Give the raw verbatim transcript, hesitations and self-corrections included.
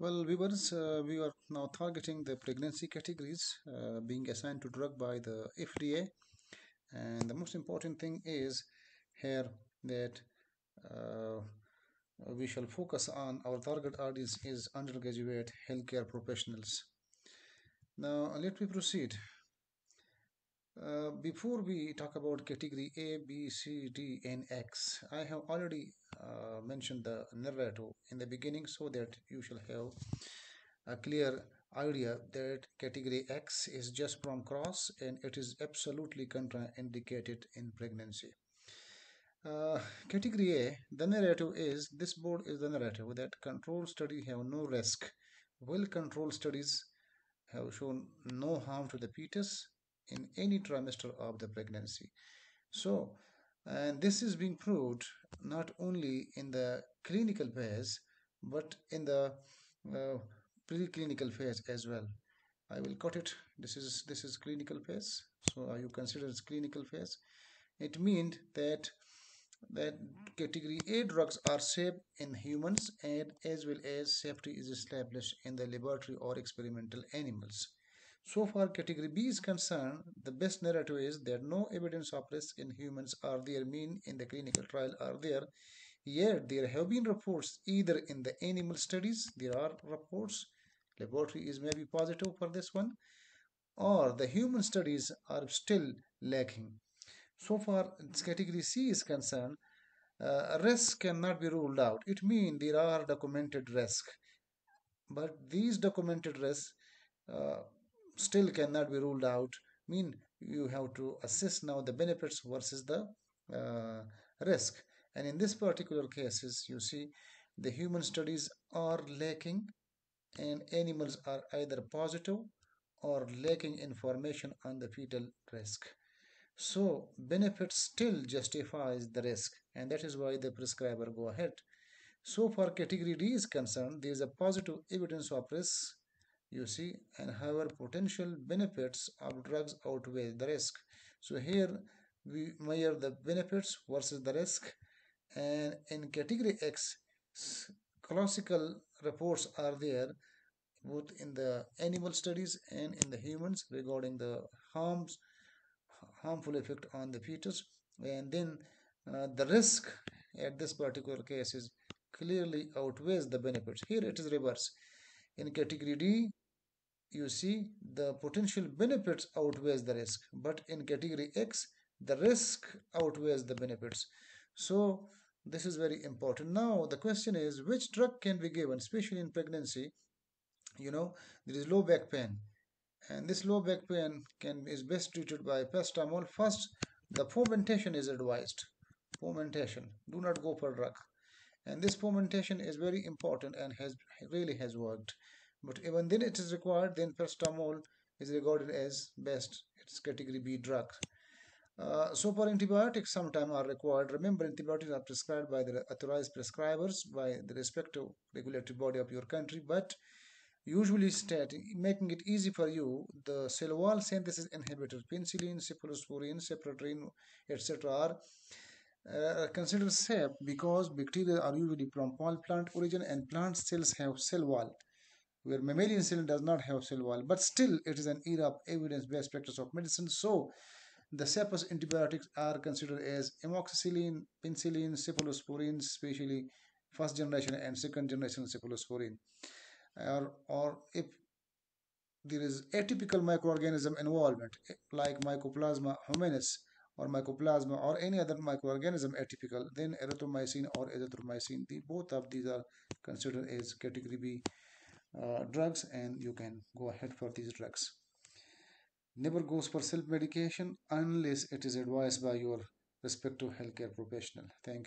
Well, viewers, uh, we are now targeting the pregnancy categories uh, being assigned to drug by the F D A, and the most important thing is here that uh, we shall focus on our target audience is undergraduate healthcare professionals. Now, let me proceed. Uh, before we talk about category A, B, C, D, and X, I have already uh, mentioned the narrative in the beginning so that you shall have a clear idea that category X is just from cross and it is absolutely contraindicated in pregnancy. Uh, category A, the narrative is, this board is the narrative that control study have no risk. Well controlled studies have shown no harm to the fetus in any trimester of the pregnancy. So, and this is being proved not only in the clinical phase but in the uh, preclinical phase as well. I will cut it. This is this is clinical phase. So uh, you consider it's clinical phase. It means that that category A drugs are safe in humans, and as well as safety is established in the laboratory or experimental animals. So far, category B is concerned, the best narrative is that no evidence of risk in humans are there, mean in the clinical trial are there, yet there have been reports either in the animal studies, there are reports, laboratory is maybe positive for this one, or the human studies are still lacking. So far, as category C is concerned, uh, risk cannot be ruled out. It means there are documented risks, but these documented risks uh, still cannot be ruled out. I mean, you have to assess now the benefits versus the uh, risk, and in this particular cases you see the human studies are lacking and animals are either positive or lacking information on the fetal risk. So benefit still justifies the risk, and that is why the prescriber go ahead. So far category D is concerned, there is a positive evidence of risk, you see, and however potential benefits of drugs outweigh the risk. So here we measure the benefits versus the risk, and in category X classical reports are there both in the animal studies and in the humans regarding the harms harmful effect on the fetus, and then uh, the risk at this particular case is clearly outweighs the benefits. Here it is reverse. In category D, you see the potential benefits outweighs the risk, but in category X, the risk outweighs the benefits. So this is very important. Now the question is, which drug can be given, especially in pregnancy? You know, there is low back pain, and this low back pain can is best treated by paracetamol. First, the fomentation is advised. Fomentation. Do not go for drug. And this fomentation is very important and has really has worked. But even then it is required, then paracetamol is regarded as best. It's category B drug. Uh, so for antibiotics sometimes are required. Remember, antibiotics are prescribed by the authorized prescribers by the respective regulatory body of your country. But usually stat, making it easy for you, the cell wall synthesis inhibitor, penicillin, cephalosporin, cephradine, et cetera are Uh, considered safe because bacteria are usually from all plant origin, and plant cells have cell wall where mammalian cell does not have cell wall. But still it is an era of evidence-based practice of medicine, so the safest antibiotics are considered as amoxicillin, penicillin, cephalosporin, especially first generation and second generation cephalosporin, or, or if there is atypical microorganism involvement like mycoplasma hominis or mycoplasma or any other microorganism atypical, then erythromycin or azithromycin, the both of these are considered as category B uh, drugs, and you can go ahead for these drugs. Never goes for self-medication unless it is advised by your respective healthcare professional. Thank you.